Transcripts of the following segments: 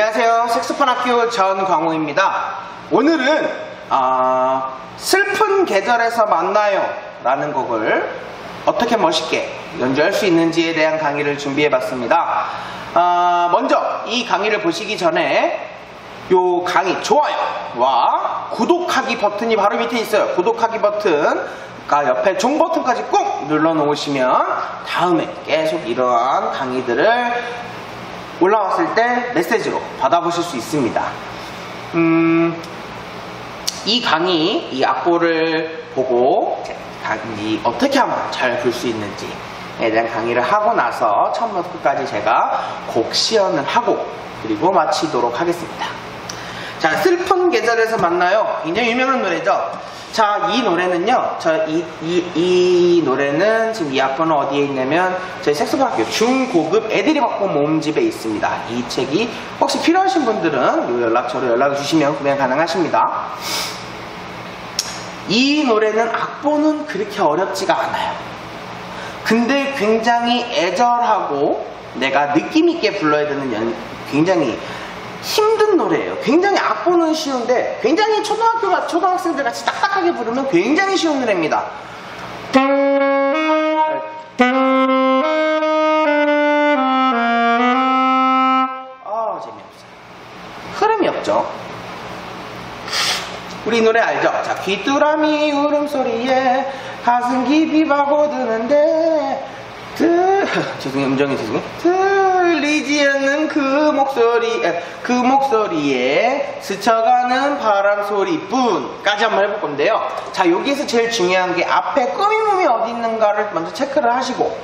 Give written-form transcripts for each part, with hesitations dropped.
안녕하세요. 섹스판학교 전광호입니다. 오늘은 슬픈 계절에서 만나요 라는 곡을 어떻게 멋있게 연주할 수 있는지에 대한 강의를 준비해 봤습니다. 먼저 이 강의를 보시기 전에 요 강의 좋아요와 구독하기 버튼이 바로 밑에 있어요. 구독하기 버튼과 옆에 종 버튼까지 꾹 눌러 놓으시면 다음에 계속 이러한 강의들을 올라왔을 때 메시지로 받아보실 수 있습니다. 이 강의, 이 악보를 보고 어떻게 하면 잘 부를 수 있는지에 대한 강의를 하고 나서 처음부터 끝까지 제가 곡 시연을 하고 그리고 마치도록 하겠습니다. 자, 슬픈 계절에서 만나요. 굉장히 유명한 노래죠. 자, 이 노래는요. 이 노래는 지금 이 악보는 어디에 있냐면 저희 색소폰학교 중고급 애드립 악보 모음집에 있습니다. 이 책이 혹시 필요하신 분들은 이 연락처로 연락을 주시면 구매 가능하십니다. 이 노래는 악보는 그렇게 어렵지가 않아요. 근데 굉장히 애절하고 내가 느낌 있게 불러야 되는 굉장히 힘든 노래예요. 굉장히 악보는 쉬운데 굉장히 초등학생들 같이 딱딱하게 부르면 굉장히 쉬운 노래입니다. 아, 재미없어요. 흐름이 없죠. 우리 노래 알죠? 자, 귀뚜라미 울음소리에 가슴 깊이 파고드는데 죄송해요. 음정이 죄송해요. 들리지 않는 그 목소리에 스쳐가는 바람소리뿐까지 한번 해볼 건데요. 자, 여기에서 제일 중요한 게 앞에 꾸미몸이 어디 있는가를 먼저 체크를 하시고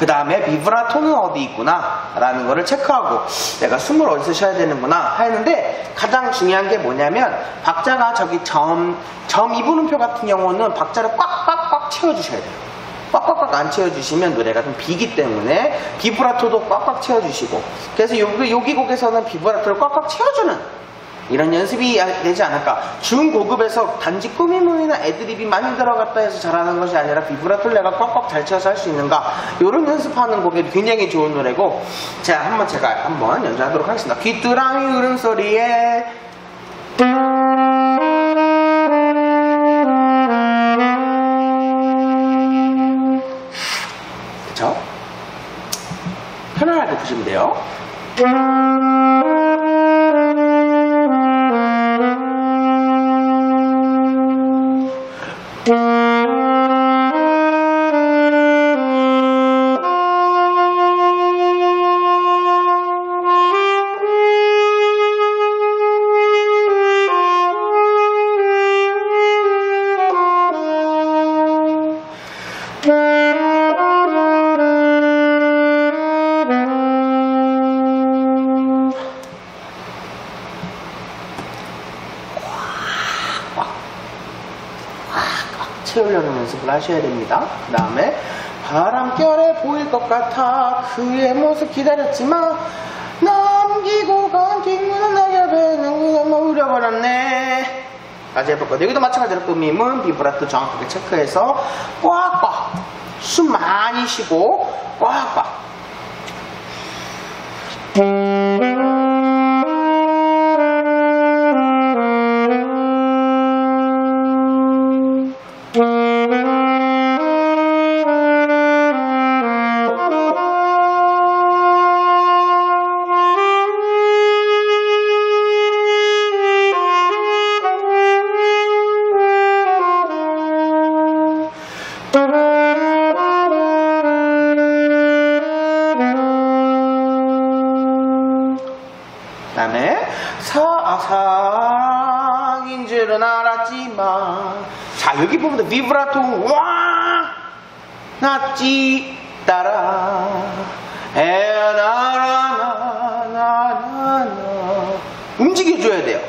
그 다음에 비브라토는 어디 있구나 라는 거를 체크하고 내가 숨을 어디서 쉬어야 되는구나 했는데 가장 중요한 게 뭐냐면 박자가 저기 점 2분음표 같은 경우는 박자를 꽉꽉꽉 채워주셔야 돼요. 꽉꽉꽉 안 채워주시면 노래가 좀 비기 때문에 비브라토도 꽉꽉 채워주시고 그래서 여기 곡에서는 비브라토를 꽉꽉 채워주는 이런 연습이 되지 않을까. 중고급에서 단지 꾸미몸이나 애드립이 많이 들어갔다 해서 잘하는 것이 아니라 비브라토를 내가 꽉꽉 잘 채워서 할 수 있는가 이런 연습하는 곡에 굉장히 좋은 노래고 제가 한번 연주하도록 하겠습니다. 귀뚜라미 울음소리에 편안하게 보시면 돼요. 채우려는 연습을 하셔야 됩니다. 그 다음에 바람결에 보일 것 같아 그의 모습 기다렸지만 남기고 간 뒷문은 나의 배는 흐려버렸네 까지 해볼 거예요. 여기도 마찬가지로 꾸밈은 비브라토 정확하게 체크해서 꽉꽉 숨 많이 쉬고 꽉꽉 사상인 줄은 알았지만 자, 여기 보면 비브라토 와 나찌 따라 에나라나나나 움직여줘야 돼요.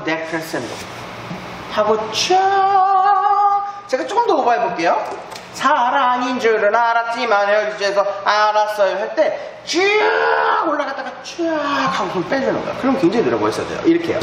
하고 넥 크레센도 하고 쫙. 제가 조금 더 오버해볼게요. 사랑인 줄은 알았지만 여기에서 알았어요 할 때 쭉 올라갔다가 쭉 하고 손 빼주는 거야. 그럼 굉장히 늘어 보였어야 돼요. 이렇게요.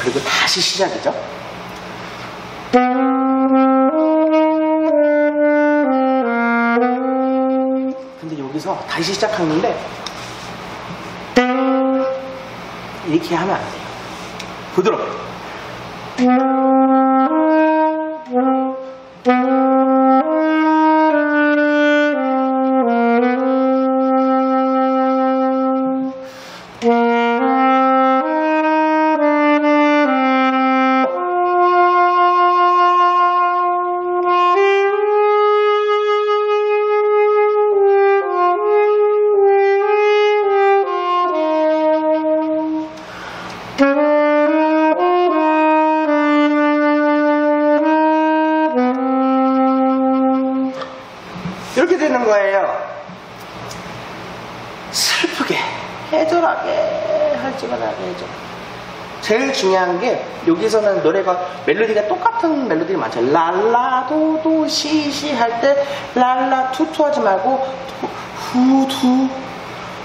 그리고 다시 시작이죠. 근데 여기서 다시 시작하는데 이렇게 하면 안 돼요. 부드럽게. 이렇게 되는 거예요. 슬프게, 해절하게, 할지만하게 해줘. 제일 중요한 게 여기서는 노래가 멜로디가 똑같은 멜로디가 많죠. 랄라도도 시시 할 때 랄라 투투 하지 말고 후두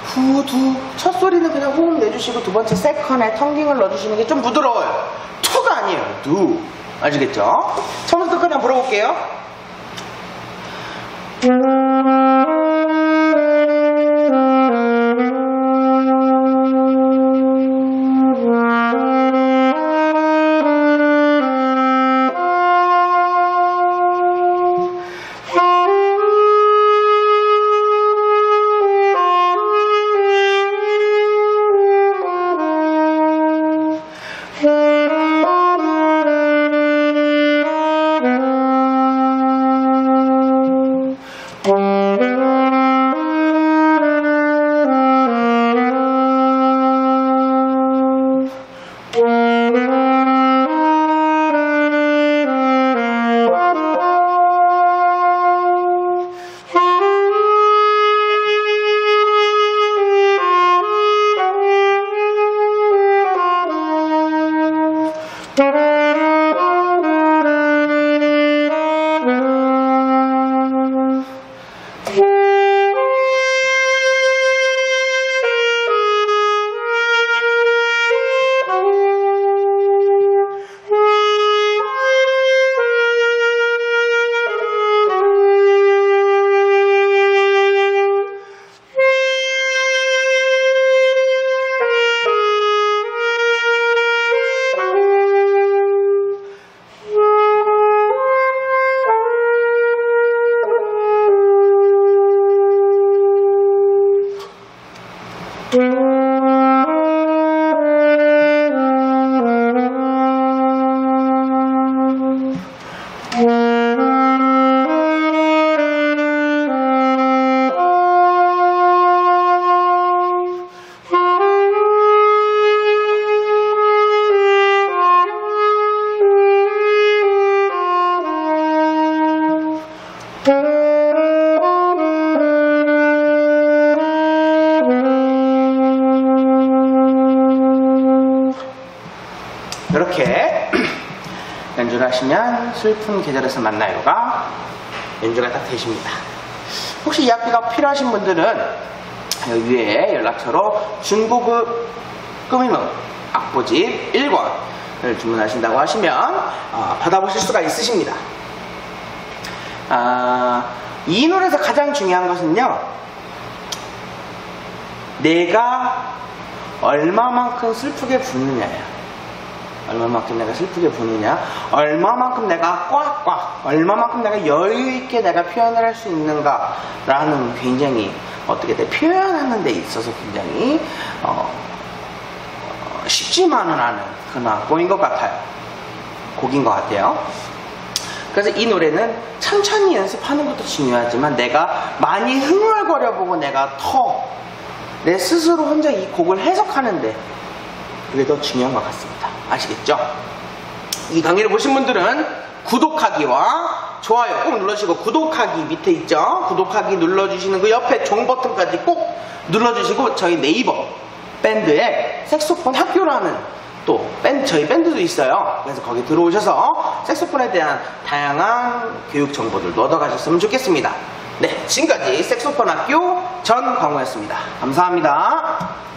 후두. 첫 소리는 그냥 호흡 내주시고 두 번째 세컨에 텅깅을 넣어주시는 게 좀 부드러워요. 투가 아니에요. 두. 아시겠죠? 처음부터 그냥 불어볼게요. 이렇게 연주를 하시면 슬픈 계절에서 만나요가 연주가 딱 되십니다. 혹시 이 악기가 필요하신 분들은 여기 위에 연락처로 중고급 꾸미는 악보집 1권을 주문하신다고 하시면 받아보실 수가 있으십니다. 이 노래에서 가장 중요한 것은요, 내가 얼마만큼 슬프게 부르느냐예요. 얼마만큼 내가 슬프게 부느냐, 얼마만큼 내가 꽉꽉, 얼마만큼 내가 여유있게 내가 표현을 할 수 있는가 라는 굉장히 어떻게 돼 표현하는 데 있어서 굉장히 쉽지만은 않은 그나 곡인 것 같아요. 곡인 것 같아요. 그래서 이 노래는 천천히 연습하는 것도 중요하지만 내가 많이 흥얼거려보고 내가 내 스스로 혼자 이 곡을 해석하는데 그게 더 중요한 것 같습니다. 아시겠죠? 이 강의를 보신 분들은 구독하기와 좋아요 꼭 눌러주시고, 구독하기 밑에 있죠? 구독하기 눌러주시는 그 옆에 종 버튼까지 꼭 눌러주시고, 저희 네이버 밴드에 색소폰 학교라는 또 저희 밴드도 있어요. 그래서 거기 들어오셔서 색소폰에 대한 다양한 교육 정보들도 얻어가셨으면 좋겠습니다. 네, 지금까지 색소폰학교 전광호였습니다. 감사합니다.